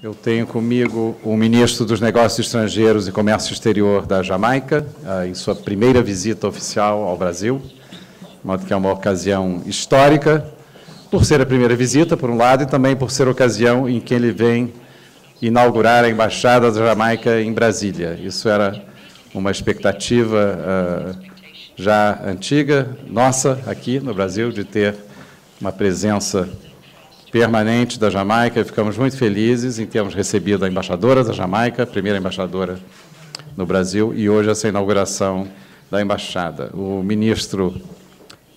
Eu tenho comigo o ministro dos Negócios Estrangeiros e Comércio Exterior da Jamaica, em sua primeira visita oficial ao Brasil, de modo que é uma ocasião histórica, por ser a primeira visita, por um lado, e também por ser a ocasião em que ele vem inaugurar a Embaixada da Jamaica em Brasília. Isso era uma expectativa já antiga, nossa, aqui no Brasil, de ter uma presença permanente da Jamaica. Ficamos muito felizes em termos recebido a embaixadora da Jamaica, a primeira embaixadora no Brasil, e hoje essa inauguração da embaixada. O ministro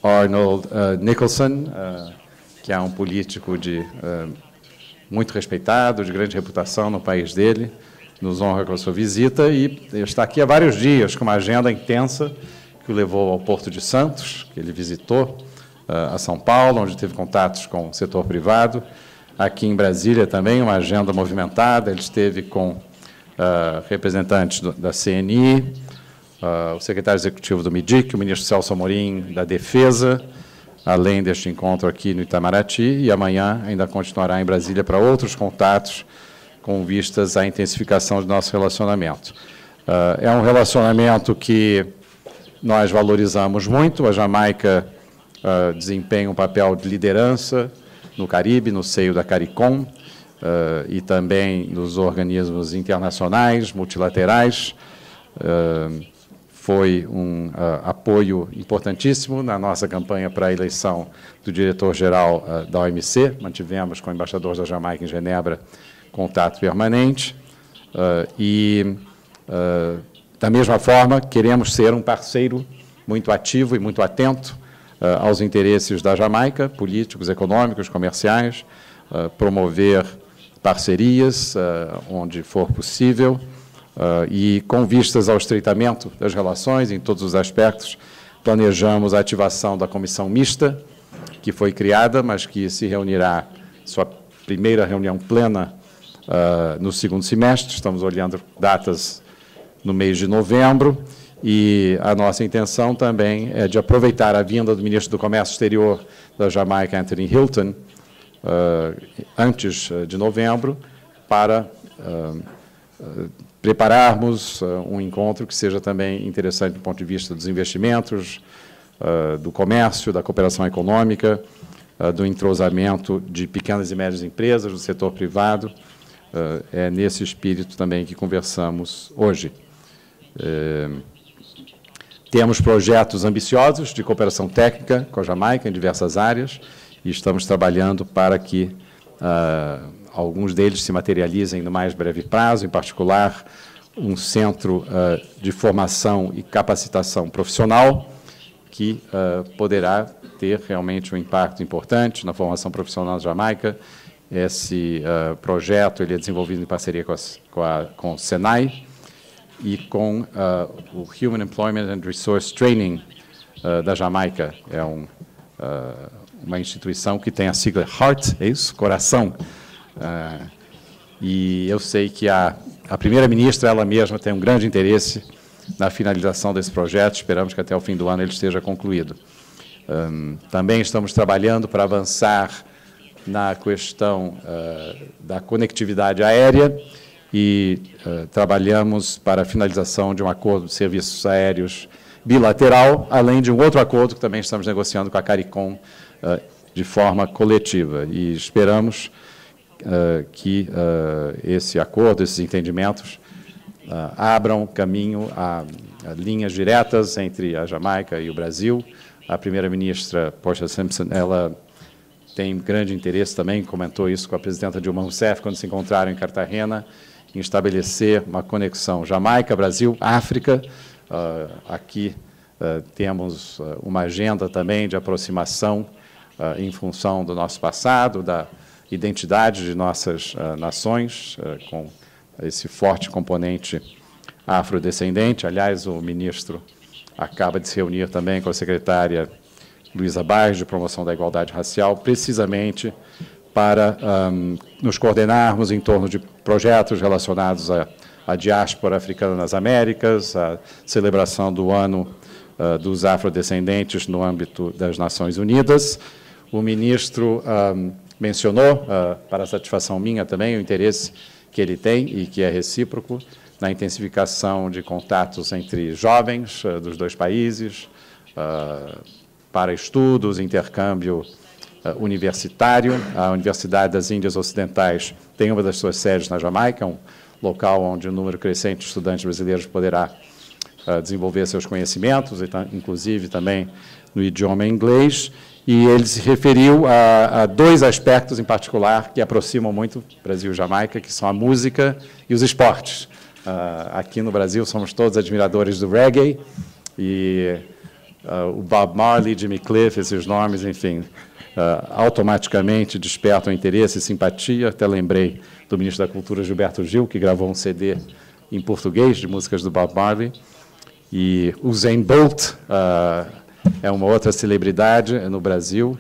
Arnold Nicholson, que é um político muito respeitado, de grande reputação no país dele, nos honra com a sua visita e está aqui há vários dias com uma agenda intensa que o levou ao Porto de Santos, que ele visitou, a São Paulo, onde teve contatos com o setor privado. Aqui em Brasília também, uma agenda movimentada. Ele esteve com representantes da CNI, o secretário executivo do MIDIC, o ministro Celso Amorim da Defesa, além deste encontro aqui no Itamaraty, e amanhã ainda continuará em Brasília para outros contatos com vistas à intensificação do nosso relacionamento. É um relacionamento que nós valorizamos muito. A Jamaica desempenha um papel de liderança no Caribe, no seio da CARICOM, e também nos organismos internacionais, multilaterais. Foi um apoio importantíssimo na nossa campanha para a eleição do diretor-geral da OMC. Mantivemos com o embaixador da Jamaica em Genebra contato permanente e, da mesma forma, queremos ser um parceiro muito ativo e muito atento aos interesses da Jamaica, políticos, econômicos, comerciais, promover parcerias onde for possível e, com vistas ao estreitamento das relações em todos os aspectos, planejamos a ativação da comissão mista, que foi criada, mas que se reunirá, sua primeira reunião plena, no segundo semestre. Estamos olhando datas no mês de novembro, e a nossa intenção também é de aproveitar a vinda do ministro do Comércio Exterior da Jamaica, Anthony Hilton, antes de novembro, para prepararmos um encontro que seja também interessante do ponto de vista dos investimentos, do comércio, da cooperação econômica, do entrosamento de pequenas e médias empresas, do setor privado. É nesse espírito também que conversamos hoje. Temos projetos ambiciosos de cooperação técnica com a Jamaica em diversas áreas e estamos trabalhando para que alguns deles se materializem no mais breve prazo, em particular um centro de formação e capacitação profissional que poderá ter realmente um impacto importante na formação profissional da Jamaica. Esse projeto ele é desenvolvido em parceria com o SENAI e com o Human Employment and Resource Training da Jamaica. É uma instituição que tem a sigla HEART, é isso? Coração. E eu sei que a primeira-ministra, ela mesma, tem um grande interesse na finalização desse projeto. Esperamos que até o fim do ano ele esteja concluído. Também estamos trabalhando para avançar na questão da conectividade aérea e trabalhamos para a finalização de um acordo de serviços aéreos bilateral, além de um outro acordo que também estamos negociando com a CARICOM de forma coletiva. E esperamos que esse acordo, esses entendimentos, abram caminho a linhas diretas entre a Jamaica e o Brasil. A primeira-ministra Portia Simpson, ela tem grande interesse também, comentou isso com a presidenta Dilma Rousseff, quando se encontraram em Cartagena, em estabelecer uma conexão Jamaica, Brasil, África. Aqui temos uma agenda também de aproximação em função do nosso passado, da identidade de nossas nações, com esse forte componente afrodescendente. Aliás, o ministro acaba de se reunir também com a secretária Luiza Barros, de Promoção da Igualdade Racial, precisamente para nos coordenarmos em torno de projetos relacionados à diáspora africana nas Américas, à celebração do Ano dos Afrodescendentes no âmbito das Nações Unidas. O ministro mencionou, para satisfação minha também, o interesse que ele tem e que é recíproco na intensificação de contatos entre jovens dos dois países, para estudos, intercâmbio universitário. A Universidade das Índias Ocidentais tem uma das suas sedes na Jamaica, um local onde um número crescente de estudantes brasileiros poderá desenvolver seus conhecimentos, inclusive também no idioma inglês. E ele se referiu a dois aspectos em particular que aproximam muito Brasil e Jamaica, que são a música e os esportes. Aqui no Brasil somos todos admiradores do reggae, e o Bob Marley, Jimmy Cliff, esses nomes, enfim, automaticamente despertam interesse e simpatia. Até lembrei do ministro da Cultura, Gilberto Gil, que gravou um CD em português de músicas do Bob Marley. E o Zayn Bolt é uma outra celebridade no Brasil,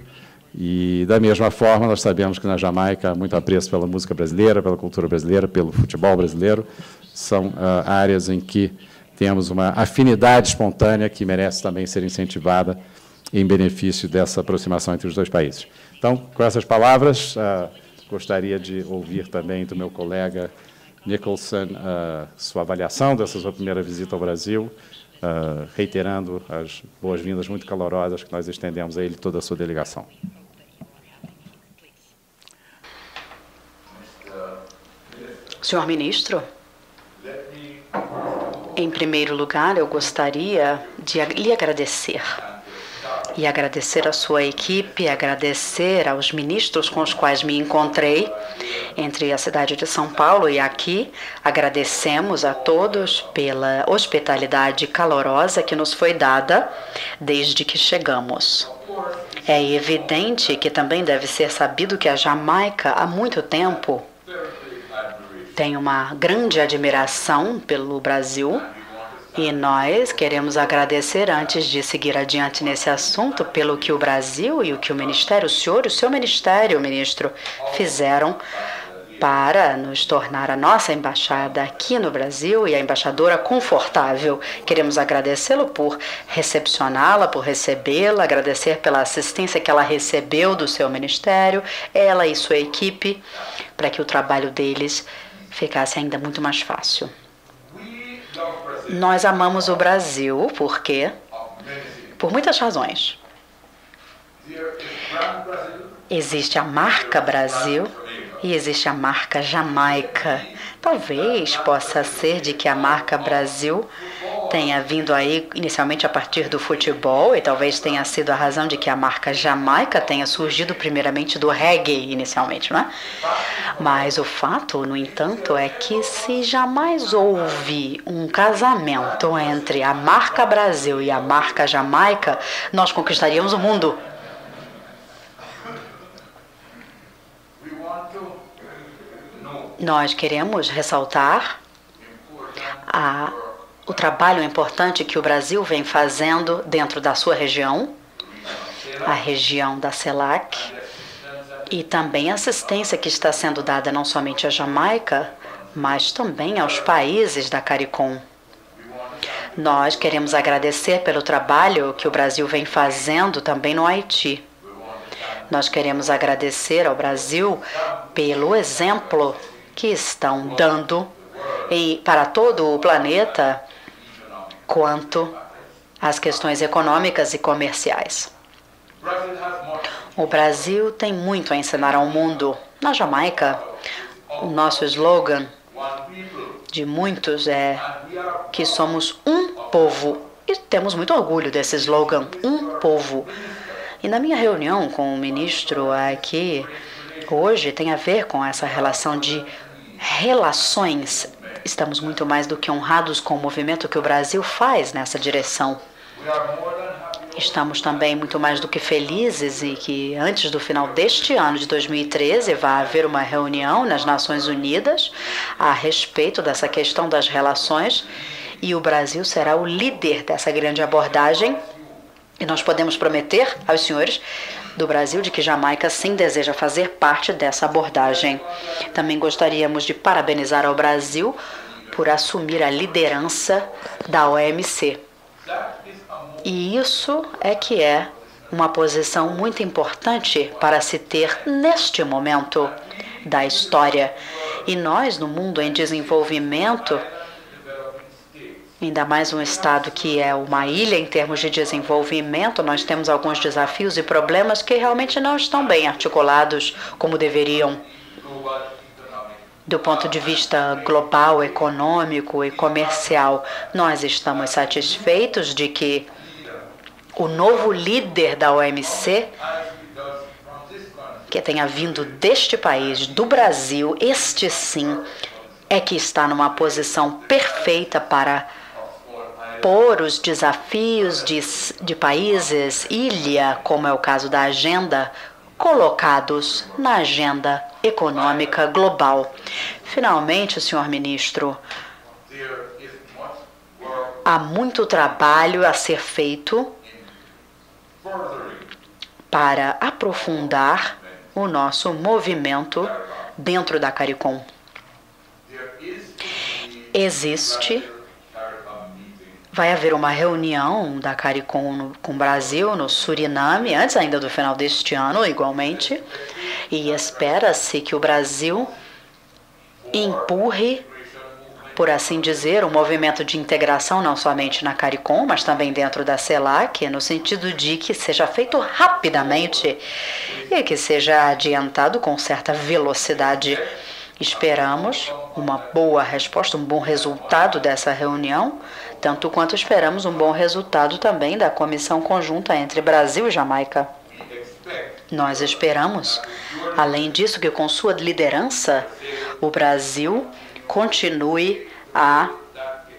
e, da mesma forma, nós sabemos que na Jamaica há muito apreço pela música brasileira, pela cultura brasileira, pelo futebol brasileiro. São áreas em que temos uma afinidade espontânea que merece também ser incentivada em benefício dessa aproximação entre os dois países. Então, com essas palavras, gostaria de ouvir também do meu colega Nicholson sua avaliação dessa sua primeira visita ao Brasil, reiterando as boas-vindas muito calorosas que nós estendemos a ele e toda a sua delegação. Senhor ministro, em primeiro lugar, eu gostaria de lhe agradecer. E agradecer à sua equipe, agradecer aos ministros com os quais me encontrei entre a cidade de São Paulo e aqui. Agradecemos a todos pela hospitalidade calorosa que nos foi dada desde que chegamos. É evidente que também deve ser sabido que a Jamaica, há muito tempo, tem uma grande admiração pelo Brasil. E nós queremos agradecer, antes de seguir adiante nesse assunto, pelo que o Brasil e o que o Ministério, o senhor e o seu Ministério, ministro, fizeram para nos tornar a nossa embaixada aqui no Brasil e a embaixadora confortável. Queremos agradecê-lo por recepcioná-la, por recebê-la, agradecer pela assistência que ela recebeu do seu Ministério, ela e sua equipe, para que o trabalho deles ficasse ainda muito mais fácil. Nós amamos o Brasil porque, por muitas razões, existe a marca Brasil e existe a marca Jamaica. Talvez possa ser de que a marca Brasil tenha vindo aí inicialmente a partir do futebol, e talvez tenha sido a razão de que a marca Jamaica tenha surgido primeiramente do reggae inicialmente, não é? Mas o fato, no entanto, é que se jamais houve um casamento entre a marca Brasil e a marca Jamaica, nós conquistaríamos o mundo. Nós queremos ressaltar o trabalho importante que o Brasil vem fazendo dentro da sua região, a região da CELAC, e também a assistência que está sendo dada não somente à Jamaica, mas também aos países da CARICOM. Nós queremos agradecer pelo trabalho que o Brasil vem fazendo também no Haiti. Nós queremos agradecer ao Brasil pelo exemplo que estão dando para todo o planeta quanto às questões econômicas e comerciais. O Brasil tem muito a ensinar ao mundo. Na Jamaica, o nosso slogan de muitos é que somos um povo. E temos muito orgulho desse slogan, um povo. E na minha reunião com o ministro aqui hoje tem a ver com essa relação de relações. Estamos muito mais do que honrados com o movimento que o Brasil faz nessa direção. Estamos também muito mais do que felizes e que antes do final deste ano de 2013 vai haver uma reunião nas Nações Unidas a respeito dessa questão das relações, e o Brasil será o líder dessa grande abordagem. E nós podemos prometer aos senhores do Brasil de que Jamaica sim deseja fazer parte dessa abordagem. Também gostaríamos de parabenizar ao Brasil por assumir a liderança da OMC. E isso é que é uma posição muito importante para se ter neste momento da história. E nós, no mundo em desenvolvimento, ainda mais um estado que é uma ilha em termos de desenvolvimento, nós temos alguns desafios e problemas que realmente não estão bem articulados como deveriam. Do ponto de vista global, econômico e comercial, nós estamos satisfeitos de que o novo líder da OMC, que tenha vindo deste país, do Brasil, este sim, é que está numa posição perfeita para pôr os desafios de países, ilha, como é o caso da agenda, colocados na agenda econômica global. Finalmente, senhor ministro, há muito trabalho a ser feito para aprofundar o nosso movimento dentro da CARICOM. Vai haver uma reunião da CARICOM com o Brasil, no Suriname, antes ainda do final deste ano, igualmente, e espera-se que o Brasil empurre, por assim dizer, um movimento de integração não somente na CARICOM, mas também dentro da CELAC, no sentido de que seja feito rapidamente e que seja adiantado com certa velocidade. Esperamos uma boa resposta, um bom resultado dessa reunião, tanto quanto esperamos um bom resultado também da comissão conjunta entre Brasil e Jamaica. Nós esperamos, além disso, que com sua liderança, o Brasil continue a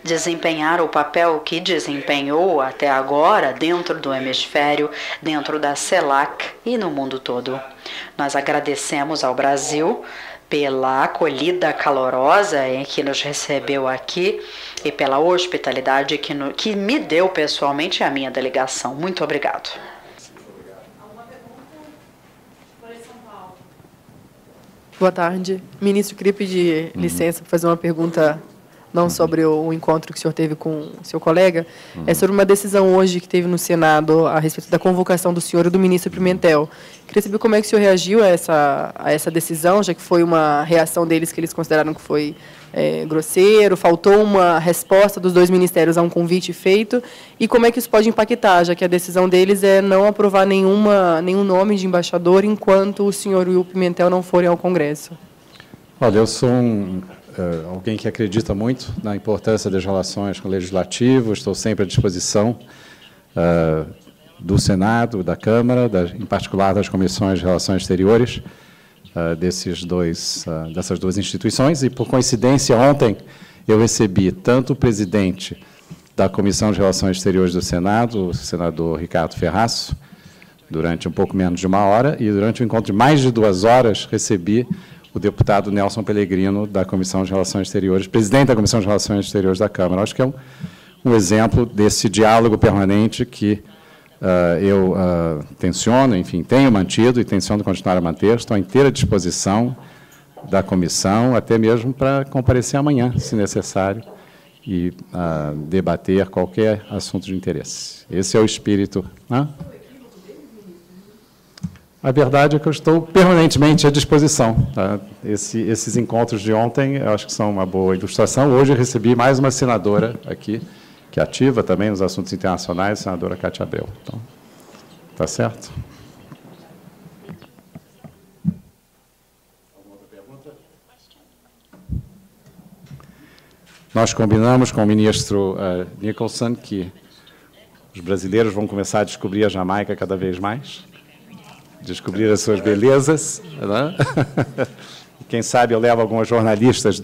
desempenhar o papel que desempenhou até agora dentro do hemisfério, dentro da CELAC e no mundo todo. Nós agradecemos ao Brasil pela acolhida calorosa em que nos recebeu aqui e pela hospitalidade que me deu pessoalmente a minha delegação. Muito obrigado. Boa tarde. Ministro, queria pedir licença para fazer uma pergunta, não sobre o encontro que o senhor teve com o seu colega, é sobre uma decisão hoje que teve no Senado a respeito da convocação do senhor e do ministro Pimentel. Queria saber como é que o senhor reagiu a essa decisão, já que foi uma reação deles que eles consideraram que foi grosseiro, faltou uma resposta dos dois ministérios a um convite feito, e como é que isso pode impactar, já que a decisão deles é não aprovar nenhum nome de embaixador enquanto o senhor e o Pimentel não forem ao Congresso. Olha, eu sou alguém que acredita muito na importância das relações com o Legislativo, estou sempre à disposição do Senado, da Câmara, em particular das Comissões de Relações Exteriores, dessas duas instituições, e, por coincidência, ontem eu recebi tanto o presidente da Comissão de Relações Exteriores do Senado, o senador Ricardo Ferraço, durante um pouco menos de uma hora, e durante um encontro de mais de 2 horas recebi o deputado Nelson Pelegrino, da Comissão de Relações Exteriores, presidente da Comissão de Relações Exteriores da Câmara. Acho que é um exemplo desse diálogo permanente que eu tenciono, enfim, tenho mantido e tenciono continuar a manter. Estou à inteira disposição da comissão, até mesmo para comparecer amanhã, se necessário, e debater qualquer assunto de interesse. Esse é o espírito, né? A verdade é que eu estou permanentemente à disposição. Tá? Esses encontros de ontem, eu acho que são uma boa ilustração. Hoje eu recebi mais uma senadora aqui, que ativa também nos assuntos internacionais, a senadora Cátia Abreu. Então, tá certo? Alguma outra pergunta? Nós combinamos com o ministro Nicholson que os brasileiros vão começar a descobrir a Jamaica cada vez mais. Descobrir as suas belezas, né? Quem sabe eu levo alguns jornalistas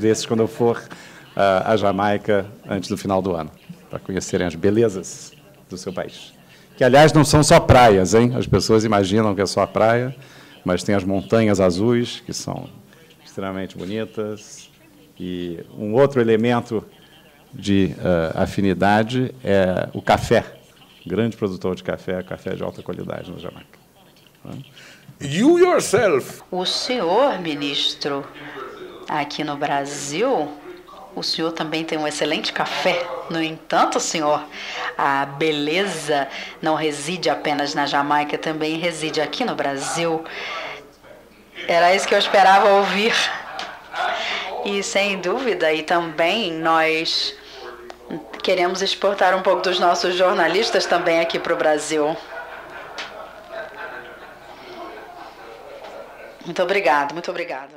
desses quando eu for à Jamaica antes do final do ano, para conhecerem as belezas do seu país. Que, aliás, não são só praias, hein? As pessoas imaginam que é só a praia, mas tem as montanhas azuis, que são extremamente bonitas. E um outro elemento de afinidade é o café. Grande produtor de café de alta qualidade na Jamaica. You yourself. O senhor, ministro, aqui no Brasil, O senhor também tem um excelente café. No entanto, senhor, a beleza não reside apenas na Jamaica, também reside aqui no Brasil. Era isso que eu esperava ouvir. E sem dúvida, e também nós queremos exportar um pouco dos nossos jornalistas também aqui para o Brasil. Muito obrigado, muito obrigado.